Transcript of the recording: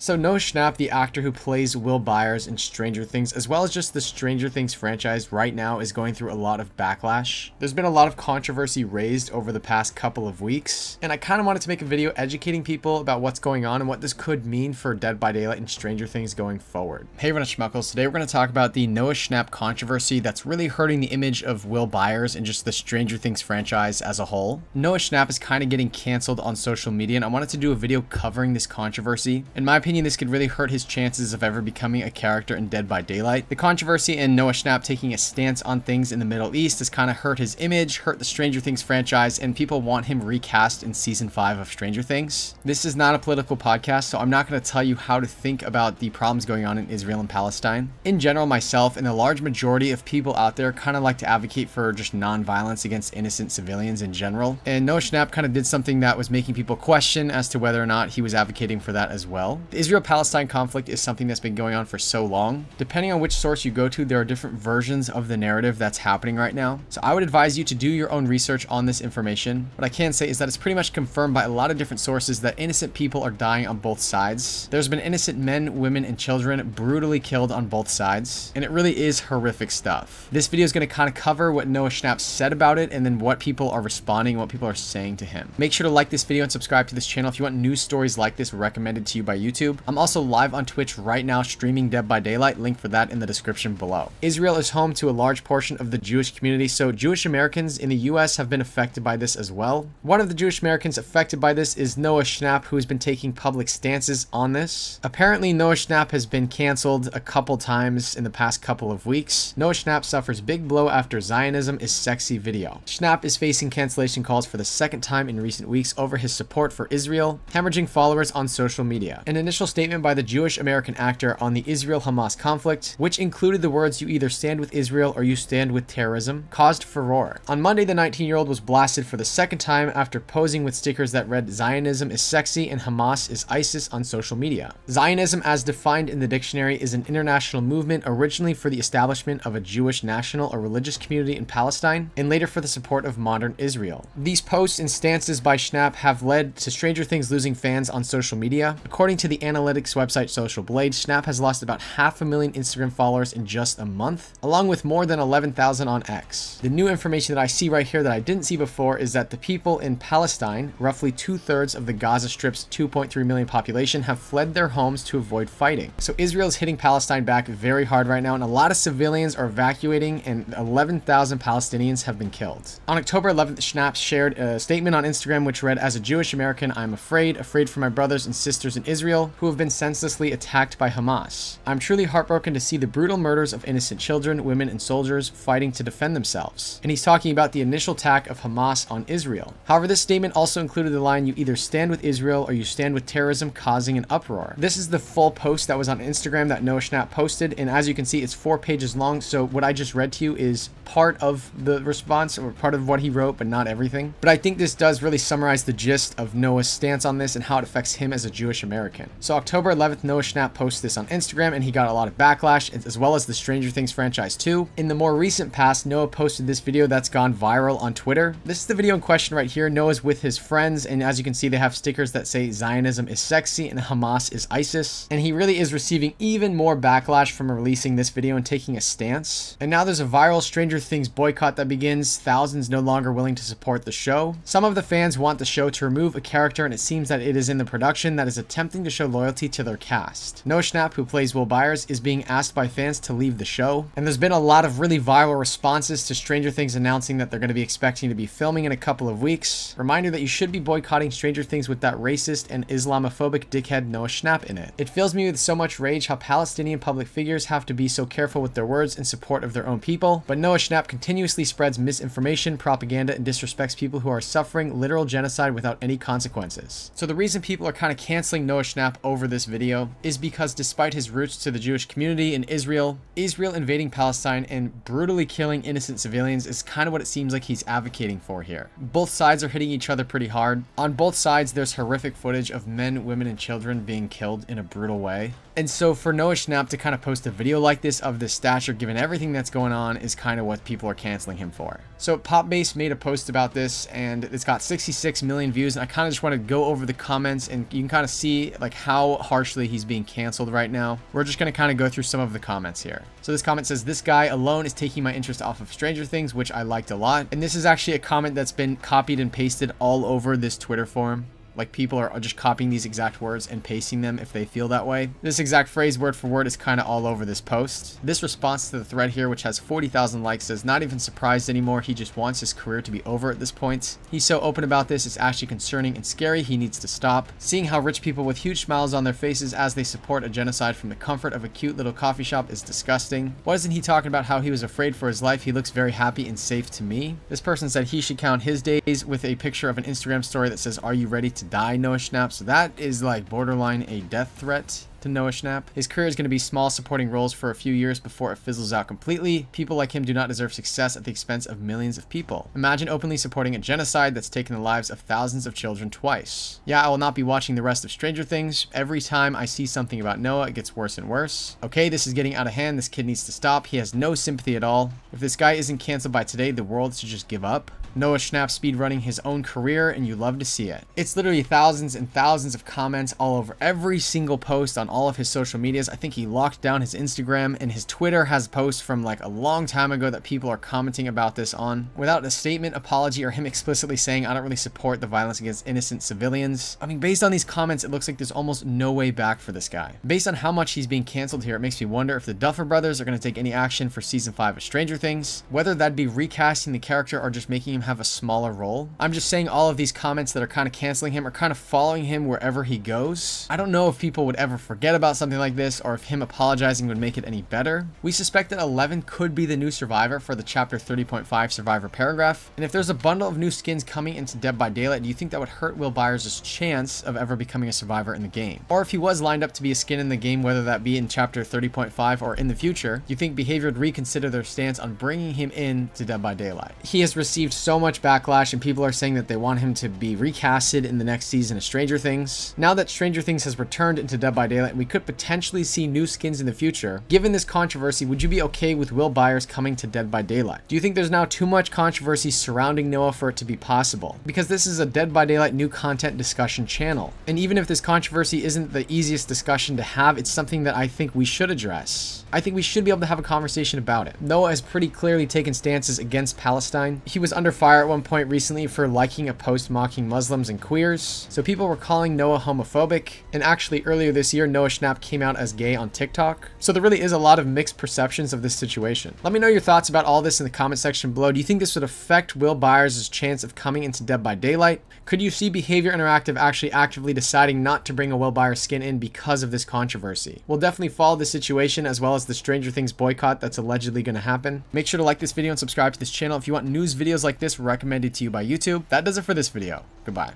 So Noah Schnapp, the actor who plays Will Byers in Stranger Things, as well as just the Stranger Things franchise right now, is going through a lot of backlash. There's been a lot of controversy raised over the past couple of weeks, and I kind of wanted to make a video educating people about what's going on and what this could mean for Dead by Daylight and Stranger Things going forward. Hey everyone, it's Schmuckles. Today we're going to talk about the Noah Schnapp controversy that's really hurting the image of Will Byers and just the Stranger Things franchise as a whole. Noah Schnapp is kind of getting canceled on social media, and I wanted to do a video covering this controversy. In my opinion, this could really hurt his chances of ever becoming a character in Dead by Daylight. The controversy and Noah Schnapp taking a stance on things in the Middle East has kind of hurt his image, hurt the Stranger Things franchise, and people want him recast in season 5 of Stranger Things. This is not a political podcast, so I'm not going to tell you how to think about the problems going on in Israel and Palestine. In general, myself and the large majority of people out there kind of like to advocate for just non-violence against innocent civilians in general, and Noah Schnapp kind of did something that was making people question as to whether or not he was advocating for that as well. The Israel-Palestine conflict is something that's been going on for so long. Depending on which source you go to, there are different versions of the narrative that's happening right now. So I would advise you to do your own research on this information. What I can say is that it's pretty much confirmed by a lot of different sources that innocent people are dying on both sides. There's been innocent men, women, and children brutally killed on both sides, and it really is horrific stuff. This video is going to kind of cover what Noah Schnapp said about it and then what people are responding, what people are saying to him. Make sure to like this video and subscribe to this channel if you want news stories like this recommended to you by YouTube. I'm also live on Twitch right now streaming Dead by Daylight, link for that in the description below. Israel is home to a large portion of the Jewish community, so Jewish Americans in the US have been affected by this as well. One of the Jewish Americans affected by this is Noah Schnapp, who has been taking public stances on this. Apparently Noah Schnapp has been canceled a couple times in the past couple of weeks. Noah Schnapp suffers big blow after Zionism is sexy video. Schnapp is facing cancellation calls for the second time in recent weeks over his support for Israel, hemorrhaging followers on social media. An initial statement by the Jewish American actor on the Israel-Hamas conflict, which included the words "you either stand with Israel or you stand with terrorism," caused furore. On Monday, the 19-year-old was blasted for the second time after posing with stickers that read "Zionism is sexy" and "Hamas is ISIS" on social media. Zionism, as defined in the dictionary, is an international movement originally for the establishment of a Jewish national or religious community in Palestine, and later for the support of modern Israel. These posts and stances by Schnapp have led to Stranger Things losing fans on social media. According to the analytics website Social Blade, Schnapp has lost about 500,000 Instagram followers in just a month, along with more than 11,000 on X. The new information that I see right here that I didn't see before is that the people in Palestine, roughly 2/3 of the Gaza Strip's 2.3 million population, have fled their homes to avoid fighting. So Israel's hitting Palestine back very hard right now, and a lot of civilians are evacuating, and 11,000 Palestinians have been killed. On October 11th, Schnapp shared a statement on Instagram which read, "As a Jewish American, I'm afraid for my brothers and sisters in Israel, who have been senselessly attacked by Hamas. I'm truly heartbroken to see the brutal murders of innocent children, women, and soldiers fighting to defend themselves." And he's talking about the initial attack of Hamas on Israel. However, this statement also included the line, "you either stand with Israel or you stand with terrorism," causing an uproar. This is the full post that was on Instagram that Noah Schnapp posted, and as you can see, it's 4 pages long, so what I just read to you is part of the response or part of what he wrote, but not everything. But I think this does really summarize the gist of Noah's stance on this and how it affects him as a Jewish American. So October 11th, Noah Schnapp posted this on Instagram, and he got a lot of backlash, as well as the Stranger Things franchise too. In the more recent past, Noah posted this video that's gone viral on Twitter. This is the video in question right here. Noah's with his friends, and as you can see, they have stickers that say "Zionism is sexy" and "Hamas is ISIS." And he really is receiving even more backlash from releasing this video and taking a stance. And now there's a viral Stranger Things boycott that begins, thousands no longer willing to support the show. Some of the fans want the show to remove a character, and it seems that it is in the production that is attempting to show loyalty to their cast. Noah Schnapp, who plays Will Byers, is being asked by fans to leave the show, and there's been a lot of really viral responses to Stranger Things announcing that they're going to be expecting to be filming in a couple of weeks. Reminder that you should be boycotting Stranger Things with that racist and Islamophobic dickhead Noah Schnapp in it. It fills me with so much rage how Palestinian public figures have to be so careful with their words in support of their own people, but Noah Schnapp continuously spreads misinformation, propaganda, and disrespects people who are suffering literal genocide without any consequences. So the reason people are kind of canceling Noah Schnapp over this video is because despite his roots to the Jewish community in Israel invading Palestine and brutally killing innocent civilians is kind of what it seems like he's advocating for here. Both sides are hitting each other pretty hard. On both sides, there's horrific footage of men, women, and children being killed in a brutal way. And so for Noah Schnapp to kind of post a video like this of this stature, given everything that's going on, is kind of what people are canceling him for. So PopBase made a post about this, and it's got 66 million views, and I kind of just want to go over the comments, and you can kind of see like how harshly he's being canceled right now, we're just going to kind of go through some of the comments here. So this comment says, "This guy alone is taking my interest off of Stranger Things," which I liked a lot. And this is actually a comment that's been copied and pasted all over this Twitter forum. Like, people are just copying these exact words and pasting them if they feel that way. This exact phrase, word for word, is kind of all over this post. This response to the thread here, which has 40,000 likes, says, "Not even surprised anymore. He just wants his career to be over at this point. He's so open about this. It's actually concerning and scary. He needs to stop. Seeing how rich people with huge smiles on their faces as they support a genocide from the comfort of a cute little coffee shop is disgusting. Wasn't he talking about how he was afraid for his life? He looks very happy and safe to me." This person said he should count his days with a picture of an Instagram story that says, "Are you ready to die, Noah Schnapp?" So that is like borderline a death threat to Noah Schnapp. His career is going to be small supporting roles for a few years before it fizzles out completely. People like him do not deserve success at the expense of millions of people. Imagine openly supporting a genocide that's taken the lives of thousands of children twice. Yeah, I will not be watching the rest of Stranger Things. Every time I see something about Noah, it gets worse and worse. Okay, this is getting out of hand. This kid needs to stop. He has no sympathy at all. If this guy isn't canceled by today, the world should just give up. Noah Schnapp speed running his own career, and you love to see it. It's literally thousands and thousands of comments all over every single post on all of his social medias. I think he locked down his Instagram, and his Twitter has posts from like a long time ago that people are commenting about this on. Without a statement, apology, or him explicitly saying, "I don't really support the violence against innocent civilians." I mean, based on these comments, it looks like there's almost no way back for this guy. Based on how much he's being canceled here, it makes me wonder if the Duffer brothers are going to take any action for season 5 of Stranger Things, whether that'd be recasting the character or just making him have a smaller role. I'm just saying all of these comments that are kind of canceling him are kind of following him wherever he goes. I don't know if people would ever forget about something like this, or if him apologizing would make it any better. We suspect that 11 could be the new survivor for the chapter 30.5 survivor paragraph. And if there's a bundle of new skins coming into Dead by Daylight, do you think that would hurt Will Byers' chance of ever becoming a survivor in the game? Or if he was lined up to be a skin in the game, whether that be in chapter 30.5 or in the future, do you think Behavior would reconsider their stance on bringing him in to Dead by Daylight? He has received so much backlash, and people are saying that they want him to be recasted in the next season of Stranger Things. Now that Stranger Things has returned into Dead by Daylight, we could potentially see new skins in the future. Given this controversy, would you be okay with Will Byers coming to Dead by Daylight? Do you think there's now too much controversy surrounding Noah for it to be possible? Because this is a Dead by Daylight new content discussion channel, and even if this controversy isn't the easiest discussion to have, it's something that I think we should address. I think we should be able to have a conversation about it. Noah has pretty clearly taken stances against Palestine. He was under fire at one point recently for liking a post mocking Muslims and queers, so people were calling Noah homophobic. And actually, earlier this year, Noah Schnapp came out as gay on TikTok. So there really is a lot of mixed perceptions of this situation. Let me know your thoughts about all this in the comment section below. Do you think this would affect Will Byers' chance of coming into Dead by Daylight? Could you see Behavior Interactive actually actively deciding not to bring a Will Byers skin in because of this controversy? We'll definitely follow the situation, as well as the Stranger Things boycott that's allegedly going to happen. Make sure to like this video and subscribe to this channel if you want news videos like this recommended to you by YouTube. That does it for this video. Goodbye.